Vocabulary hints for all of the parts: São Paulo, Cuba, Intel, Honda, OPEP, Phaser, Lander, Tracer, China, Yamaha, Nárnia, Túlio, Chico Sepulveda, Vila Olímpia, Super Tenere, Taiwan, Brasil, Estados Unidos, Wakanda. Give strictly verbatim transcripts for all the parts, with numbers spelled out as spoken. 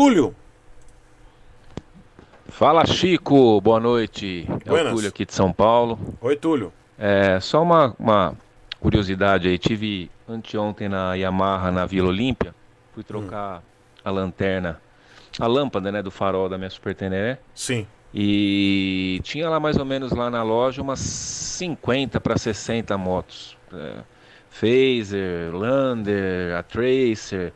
Túlio. Fala, Chico. Boa noite. Buenas. É o Túlio aqui de São Paulo. Oi, Túlio. É, só uma, uma curiosidade aí. Tive anteontem na Yamaha, na Vila Olímpia. Fui trocar hum. a lanterna, a lâmpada, né, do farol da minha Super Tenere. Sim. E tinha lá mais ou menos lá na loja umas cinquenta para sessenta motos. É, Phaser, Lander, a Tracer,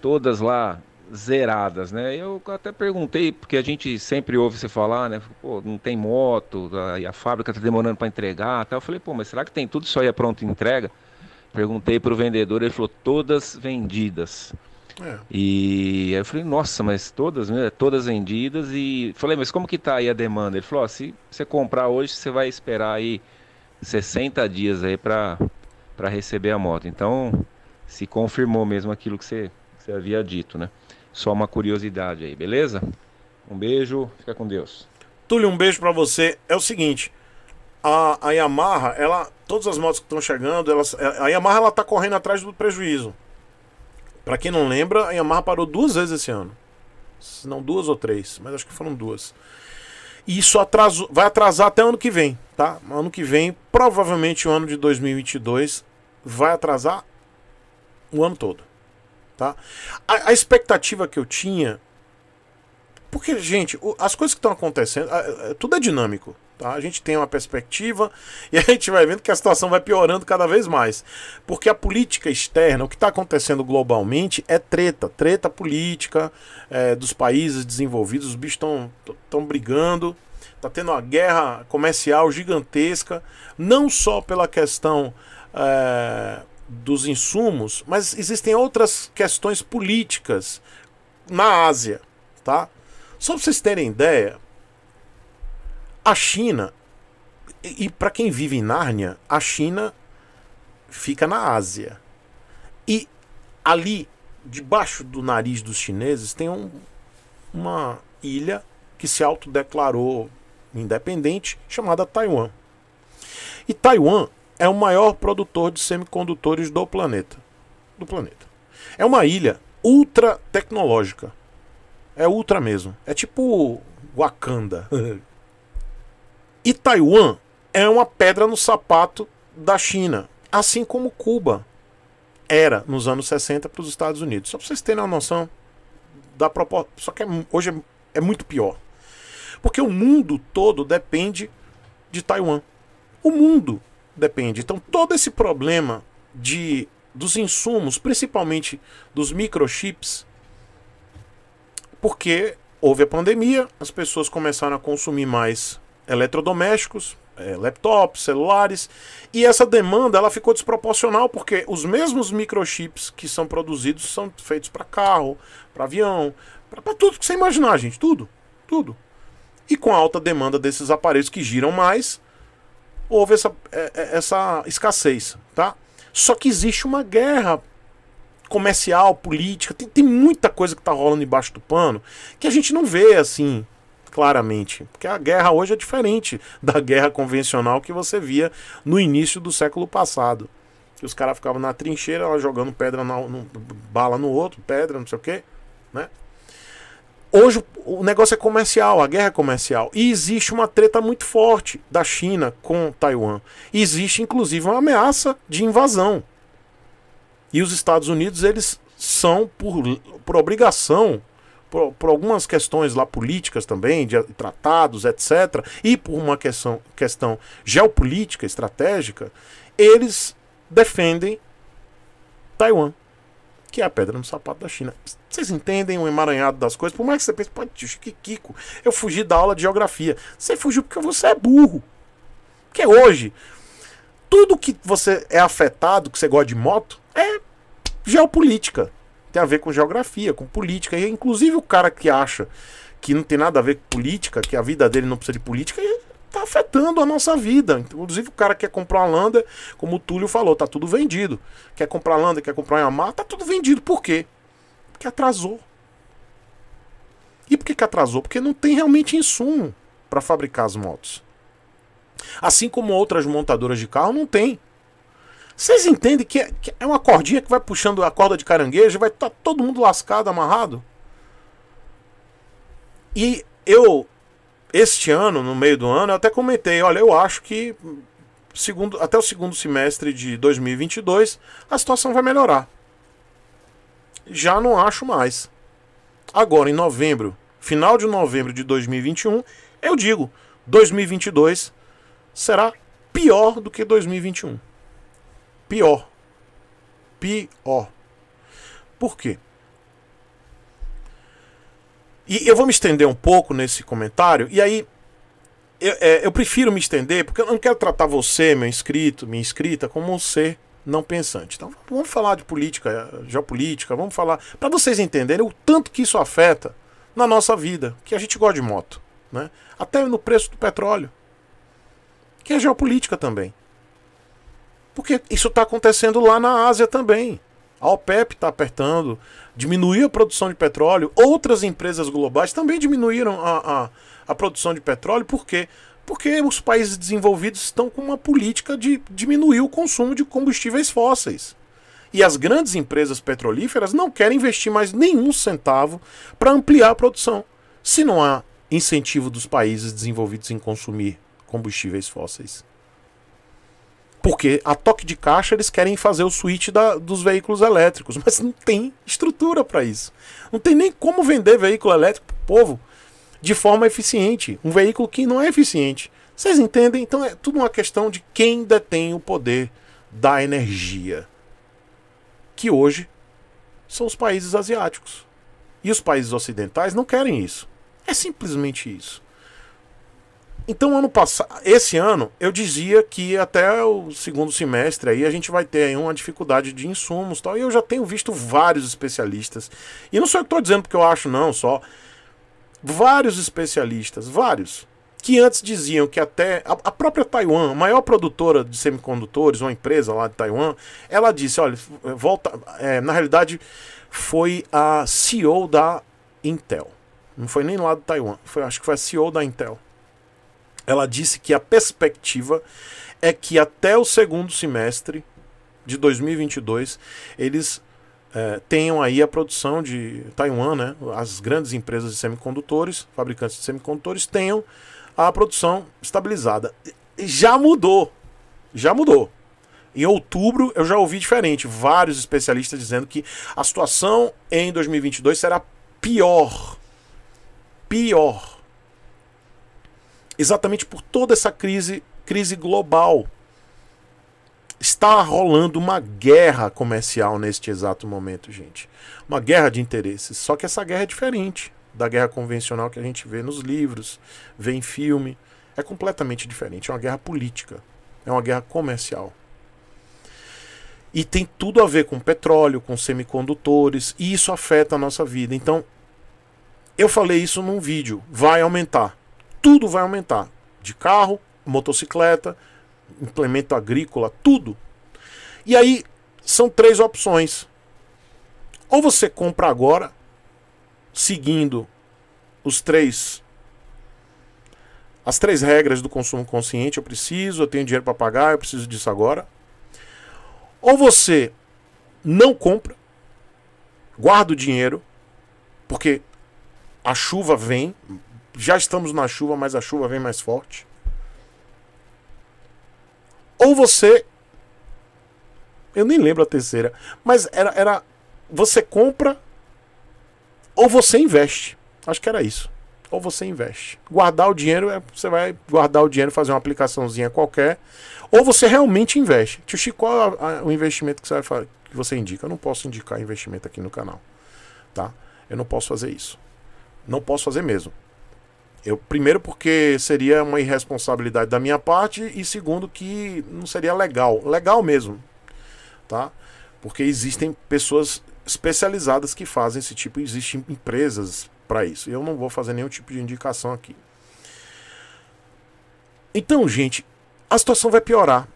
todas lá zeradas, né? Eu até perguntei, porque a gente sempre ouve você falar, né? Pô, não tem moto, a, a fábrica tá demorando para entregar, tal. Eu falei, pô, mas será que tem tudo isso aí é pronto entrega? Perguntei pro vendedor, ele falou, todas vendidas. É. E aí eu falei, nossa, mas todas, né? Todas vendidas. E falei, mas como que tá aí a demanda? Ele falou, ó, se você comprar hoje, você vai esperar aí sessenta dias aí para para receber a moto. Então, se confirmou mesmo aquilo que você, que você havia dito, né? Só uma curiosidade aí, beleza? Um beijo, fica com Deus. Túlio, um beijo para você. É o seguinte, a, a Yamaha, ela, todas as motos que estão chegando, elas, a Yamaha ela tá correndo atrás do prejuízo. Para quem não lembra, a Yamaha parou duas vezes esse ano. Se não duas ou três, mas acho que foram duas. E isso atrasou, vai atrasar até ano que vem, tá? Ano que vem, provavelmente o ano de dois mil e vinte e dois, vai atrasar o ano todo, tá? A, a expectativa que eu tinha... Porque, gente, o, as coisas que estão acontecendo, a, a, tudo é dinâmico, tá? A gente tem uma perspectiva e a gente vai vendo que a situação vai piorando cada vez mais. Porque a política externa, o que está acontecendo globalmente é treta. Treta política é, dos países desenvolvidos, os bichos estão brigando. Está tendo uma guerra comercial gigantesca, não só pela questão é, dos insumos, mas existem outras questões políticas na Ásia, tá? Só para vocês terem ideia, a China, e, e para quem vive em Nárnia, a China fica na Ásia. E ali, debaixo do nariz dos chineses, tem um, uma ilha que se autodeclarou independente, chamada Taiwan. E Taiwan é o maior produtor de semicondutores do planeta. Do planeta. É uma ilha ultra tecnológica. É ultra mesmo. É tipo Wakanda. E Taiwan é uma pedra no sapato da China. Assim como Cuba era nos anos sessenta para os Estados Unidos. Só para vocês terem uma noção da proporção. Só que é, hoje é, é muito pior. Porque o mundo todo depende de Taiwan. O mundo depende. Então todo esse problema de, dos insumos, principalmente dos microchips... Porque houve a pandemia, as pessoas começaram a consumir mais eletrodomésticos, é, laptops, celulares, e essa demanda ela ficou desproporcional porque os mesmos microchips que são produzidos são feitos para carro, para avião, para tudo que você imaginar, gente, tudo, tudo. E com a alta demanda desses aparelhos que giram mais, houve essa, essa escassez, tá? Só que existe uma guerra comercial, política, tem, tem muita coisa que tá rolando embaixo do pano que a gente não vê assim claramente, porque a guerra hoje é diferente da guerra convencional que você via no início do século passado, que os caras ficavam na trincheira lá, jogando pedra na, no, bala no outro, pedra, não sei o que, né? Hoje o negócio é comercial, a guerra é comercial, e existe uma treta muito forte da China com Taiwan, e existe inclusive uma ameaça de invasão. E os Estados Unidos, eles são, por, por obrigação, por, por algumas questões lá políticas também, de tratados, etcétera, e por uma questão, questão geopolítica, estratégica, eles defendem Taiwan, que é a pedra no sapato da China. Vocês entendem o emaranhado das coisas? Por mais que você pense, pô, que Kiko, eu fugi da aula de geografia. Você fugiu porque você é burro. Porque hoje, tudo que você é afetado, que você gosta de moto, é geopolítica, tem a ver com geografia, com política, e inclusive o cara que acha que não tem nada a ver com política, que a vida dele não precisa de política, tá afetando a nossa vida. Inclusive o cara quer comprar uma Lander, como o Túlio falou, tá tudo vendido, quer comprar Lander, quer comprar uma Yamaha, tá tudo vendido. Por quê? Porque atrasou. E por que que atrasou? Porque não tem realmente insumo para fabricar as motos, assim como outras montadoras de carro não tem. Vocês entendem que é, que é uma cordinha que vai puxando a corda de caranguejo e vai estar todo mundo lascado, amarrado? E eu, este ano, no meio do ano, eu até comentei, olha, eu acho que segundo, até o segundo semestre de dois mil e vinte e dois a situação vai melhorar. Já não acho mais. Agora, em novembro, final de novembro de dois mil e vinte e um, eu digo, dois mil e vinte e dois será pior do que dois mil e vinte e um. Pior. Pior. Por quê? E eu vou me estender um pouco nesse comentário, e aí eu, é, eu prefiro me estender, porque eu não quero tratar você, meu inscrito, minha inscrita, como um ser não pensante. Então vamos falar de política, geopolítica, vamos falar, para vocês entenderem o tanto que isso afeta na nossa vida, que a gente gosta de moto, né? Até no preço do petróleo, que é geopolítica também. Porque isso está acontecendo lá na Ásia também. A OPEP está apertando, diminuiu a produção de petróleo, outras empresas globais também diminuíram a, a, a produção de petróleo. Por quê? Porque os países desenvolvidos estão com uma política de diminuir o consumo de combustíveis fósseis. E as grandes empresas petrolíferas não querem investir mais nenhum centavo para ampliar a produção, se não há incentivo dos países desenvolvidos em consumir combustíveis fósseis. Porque a toque de caixa eles querem fazer o switch da, dos veículos elétricos, mas não tem estrutura para isso. Não tem nem como vender veículo elétrico para o povo de forma eficiente. Um veículo que não é eficiente. Vocês entendem? Então é tudo uma questão de quem detém o poder da energia. Que hoje são os países asiáticos. E os países ocidentais não querem isso. É simplesmente isso. Então, ano passado, esse ano, eu dizia que até o segundo semestre aí a gente vai ter aí uma dificuldade de insumos e tal. E eu já tenho visto vários especialistas. E não sou eu que estou dizendo porque eu acho, não, só. Vários especialistas, vários, que antes diziam que até a, a própria Taiwan, a maior produtora de semicondutores, uma empresa lá de Taiwan, ela disse, olha, volta. É, na realidade, foi a C E O da Intel. Não foi nem lá de Taiwan. Foi, acho que foi a C E O da Intel. Ela disse que a perspectiva é que até o segundo semestre de dois mil e vinte e dois eles eh, tenham aí a produção de Taiwan, né? As grandes empresas de semicondutores, fabricantes de semicondutores, tenham a produção estabilizada. Já mudou, já mudou. Em outubro eu já ouvi diferente, vários especialistas dizendo que a situação em dois mil e vinte e dois será pior, pior. Exatamente por toda essa crise, crise global. Está rolando uma guerra comercial neste exato momento, gente. Uma guerra de interesses. Só que essa guerra é diferente da guerra convencional que a gente vê nos livros, vê em filme. É completamente diferente. É uma guerra política. É uma guerra comercial. E tem tudo a ver com petróleo, com semicondutores. E isso afeta a nossa vida. Então, eu falei isso num vídeo. Vai aumentar. Tudo vai aumentar, de carro, motocicleta, implemento agrícola, tudo. E aí são três opções. Ou você compra agora, seguindo os três, as três regras do consumo consciente, eu preciso, eu tenho dinheiro para pagar, eu preciso disso agora. Ou você não compra, guarda o dinheiro, porque a chuva vem. Já estamos na chuva, mas a chuva vem mais forte. Ou você... Eu nem lembro a terceira. Mas era... era você compra ou você investe. Acho que era isso. Ou você investe. Guardar o dinheiro, é, você vai guardar o dinheiro, fazer uma aplicaçãozinha qualquer. Ou você realmente investe. Tio Chico, qual é o investimento que você, vai, que você indica? Eu não posso indicar investimento aqui no canal. Tá? Eu não posso fazer isso. Não posso fazer mesmo. Eu, primeiro porque seria uma irresponsabilidade da minha parte e segundo que não seria legal, legal mesmo, tá? Porque existem pessoas especializadas que fazem esse tipo, existem empresas para isso. Eu não vou fazer nenhum tipo de indicação aqui. Então, gente, a situação vai piorar.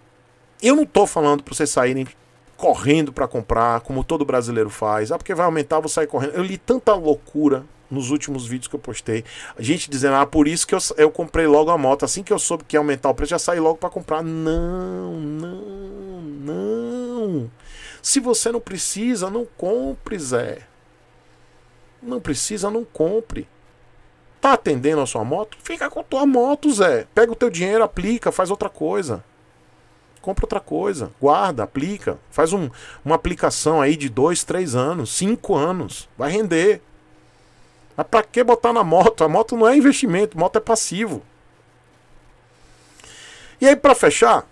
Eu não tô falando para vocês saírem correndo para comprar, como todo brasileiro faz. Ah, porque vai aumentar, eu vou sair correndo. Eu li tanta loucura nos últimos vídeos que eu postei, a gente dizendo, ah, por isso que eu, eu comprei logo a moto, assim que eu soube que ia aumentar o preço, já saí logo para comprar. Não, não, não. Se você não precisa, não compre, Zé. Não precisa, não compre. Tá atendendo a sua moto? Fica com tua moto, Zé. Pega o teu dinheiro, aplica, faz outra coisa. Compra outra coisa. Guarda, aplica. Faz um, uma aplicação aí de dois, três anos, cinco anos. Vai render. Mas pra que botar na moto? A moto não é investimento, moto é passivo. E aí, pra fechar,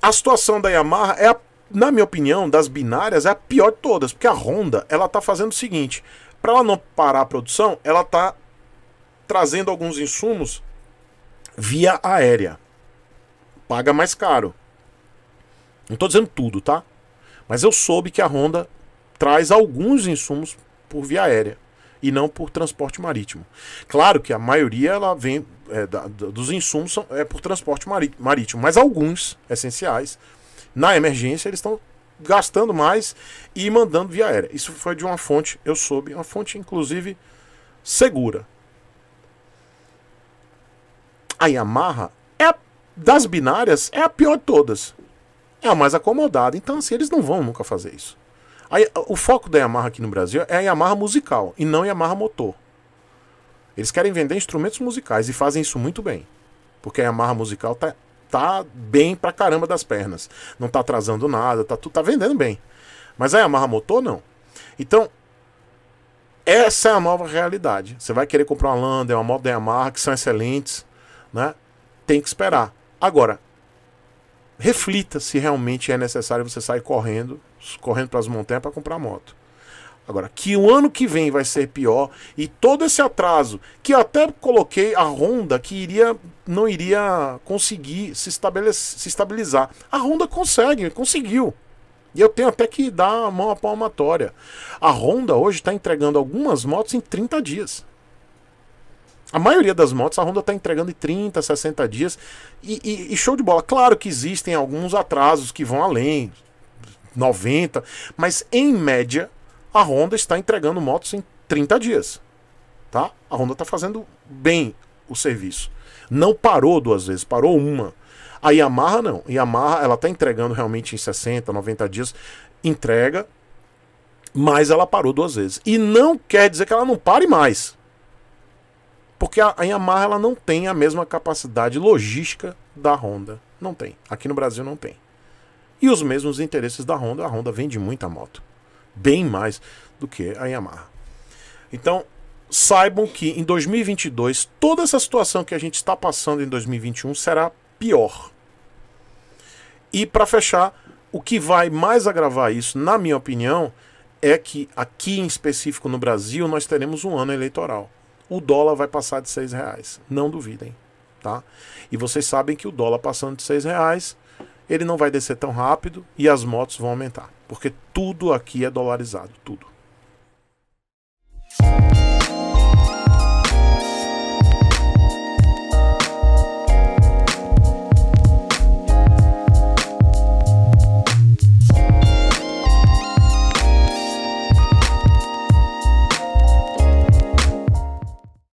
a situação da Yamaha é, a, na minha opinião, das binárias, é a pior de todas. Porque a Honda, ela tá fazendo o seguinte. Pra ela não parar a produção, ela tá trazendo alguns insumos via aérea. Paga mais caro. Não tô dizendo tudo, tá? Mas eu soube que a Honda traz alguns insumos por via aérea e não por transporte marítimo. Claro que a maioria ela vem é, da, dos insumos são, é por transporte marítimo, mas alguns essenciais, na emergência, eles estão gastando mais e mandando via aérea. Isso foi de uma fonte, eu soube, uma fonte inclusive segura. A Yamaha, é a, das binárias, é a pior de todas. É a mais acomodada. Então, assim, eles não vão nunca fazer isso. Aí, o foco da Yamaha aqui no Brasil é a Yamaha musical e não a Yamaha motor. Eles querem vender instrumentos musicais e fazem isso muito bem. Porque a Yamaha musical tá, tá bem pra caramba das pernas. Não tá atrasando nada, tá, tá vendendo bem. Mas a Yamaha motor, não. Então, essa é a nova realidade. Você vai querer comprar uma Lander, uma moto da Yamaha, que são excelentes. Né? Tem que esperar. Agora, reflita se realmente é necessário você sair correndo, correndo para as montanhas para comprar moto. Agora, que o ano que vem vai ser pior e todo esse atraso, que eu até coloquei a Honda que iria, não iria conseguir se, se estabilizar. A Honda consegue, conseguiu. E eu tenho até que dar a mão à palmatória. A Honda hoje está entregando algumas motos em trinta dias. A maioria das motos a Honda está entregando em trinta, sessenta dias e, e, e show de bola. Claro que existem alguns atrasos que vão além, noventa, mas em média a Honda está entregando motos em trinta dias. Tá? A Honda está fazendo bem o serviço. Não parou duas vezes, parou uma. A Yamaha não. A Yamaha ela está entregando realmente em sessenta, noventa dias, entrega, mas ela parou duas vezes. E não quer dizer que ela não pare mais. Porque a Yamaha ela não tem a mesma capacidade logística da Honda. Não tem. Aqui no Brasil não tem. E os mesmos interesses da Honda. A Honda vende muita moto. Bem mais do que a Yamaha. Então, saibam que em dois mil e vinte e dois, toda essa situação que a gente está passando em dois mil e vinte e um será pior. E para fechar, o que vai mais agravar isso, na minha opinião, é que aqui em específico no Brasil nós teremos um ano eleitoral. O dólar vai passar de seis reais, não duvidem, tá? E vocês sabem que o dólar passando de seis reais, ele não vai descer tão rápido e as motos vão aumentar, porque tudo aqui é dolarizado, tudo.